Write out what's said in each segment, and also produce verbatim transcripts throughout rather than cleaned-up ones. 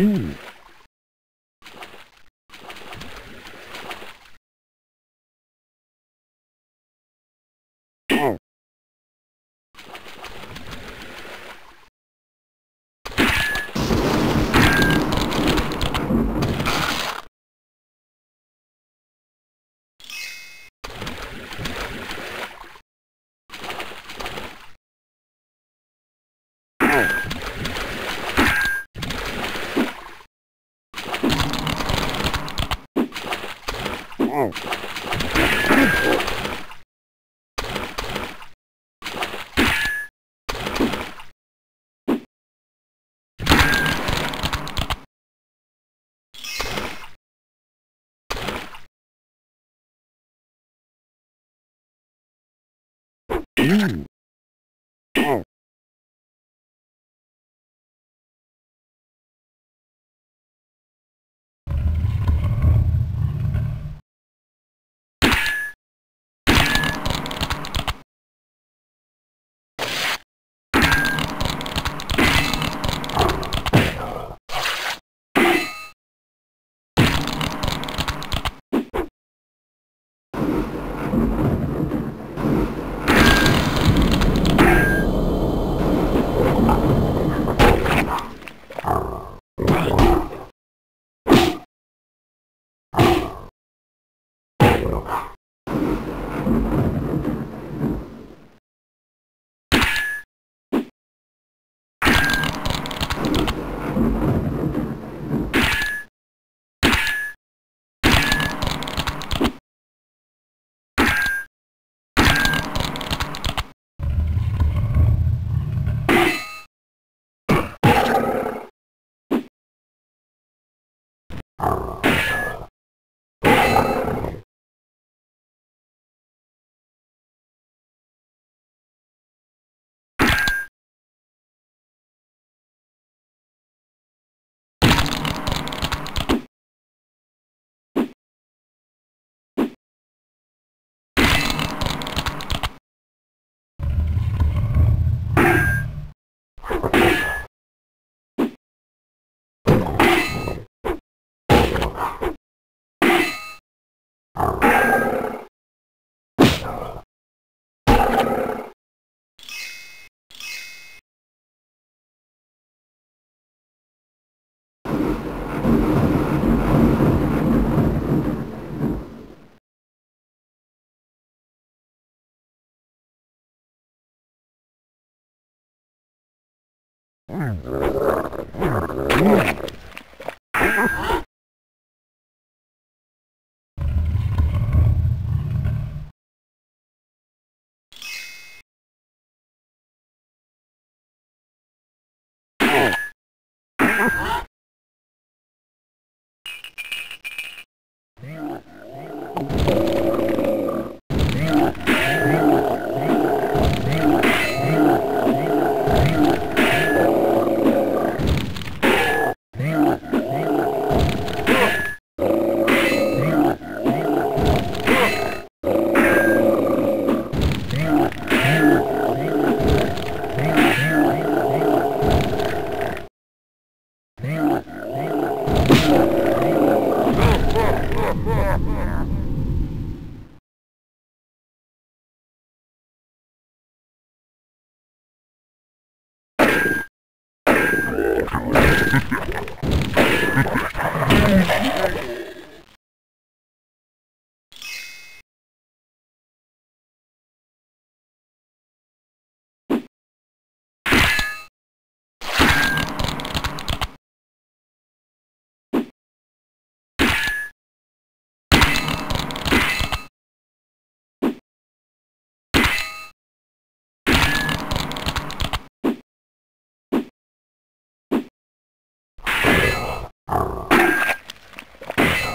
Ooh. Ooh. Oh.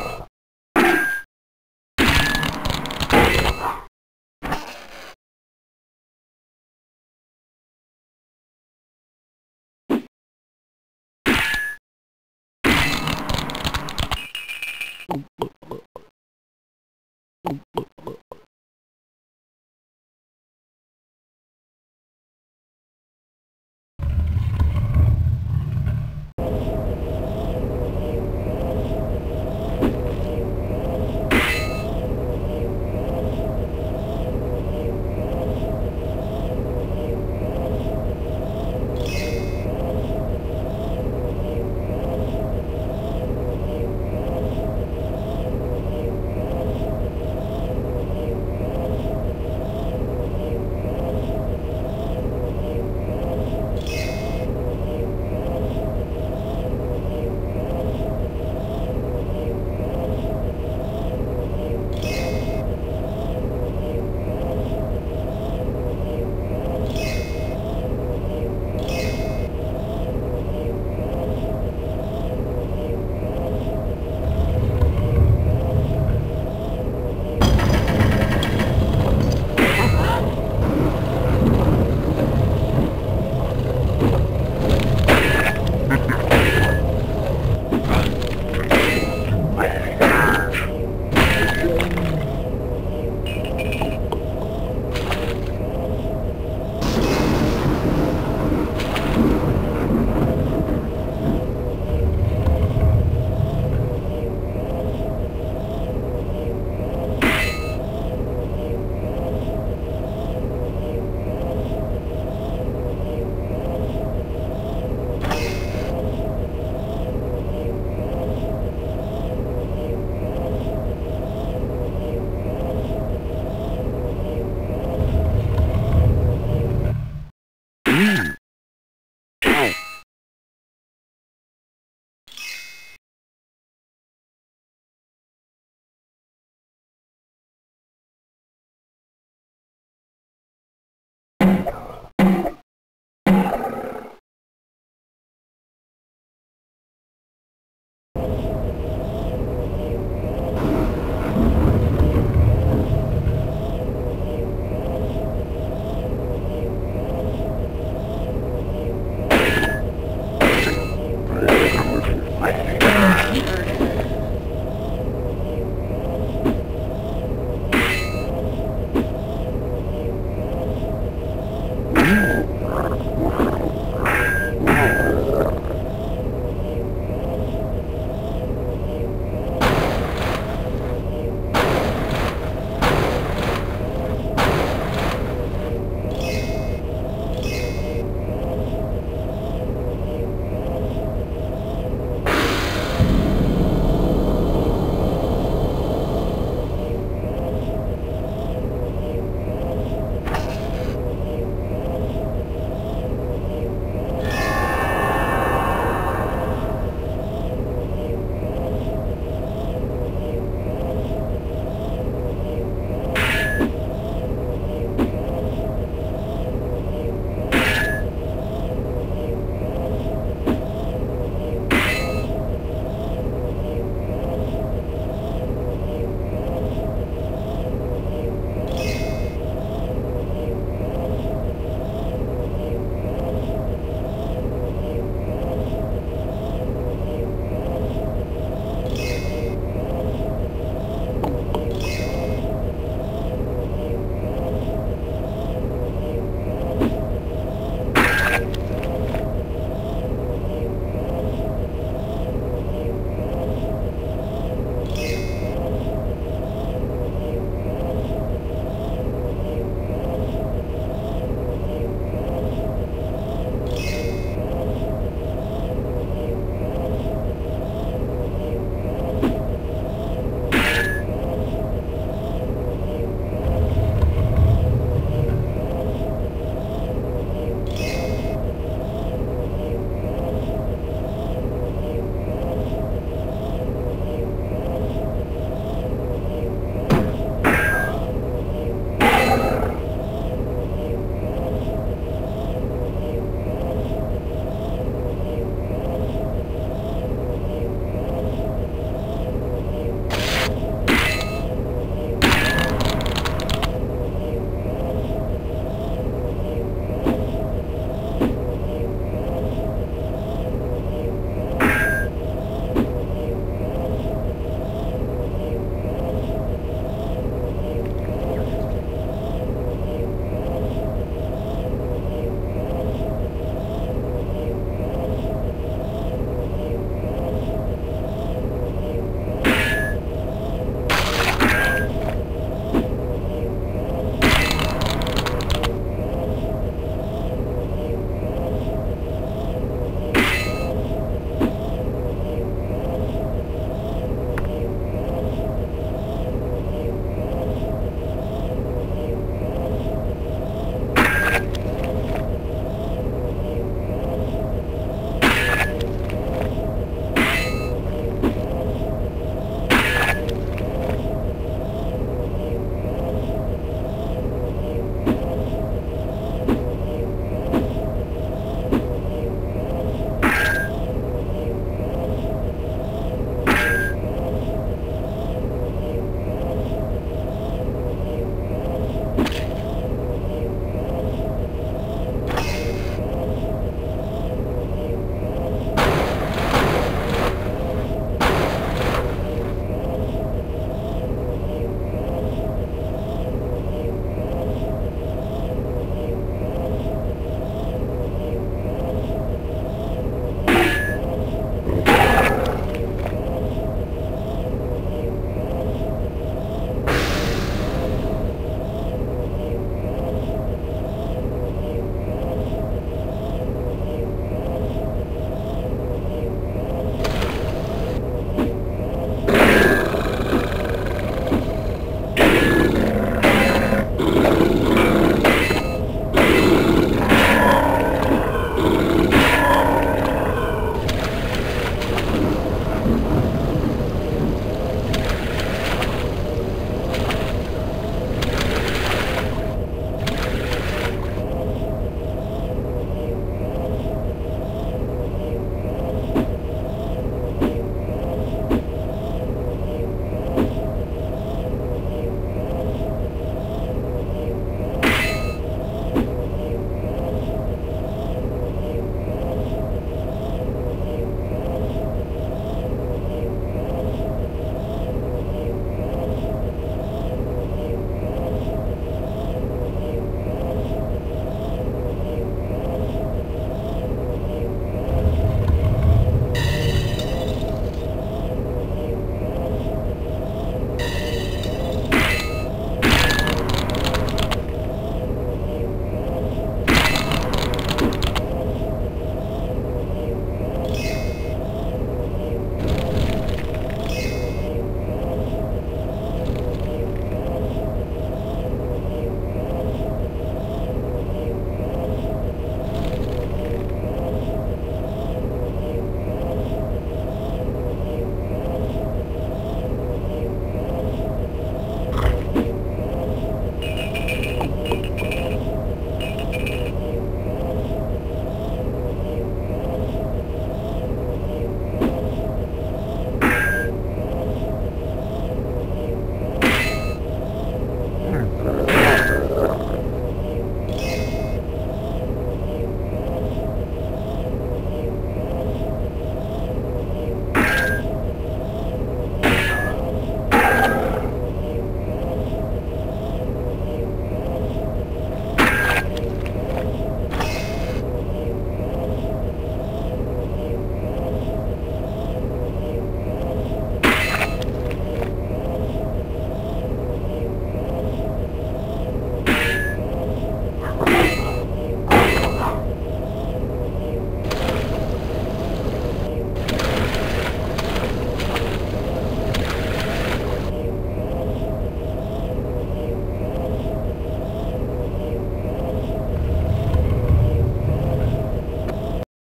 Huh? Oh,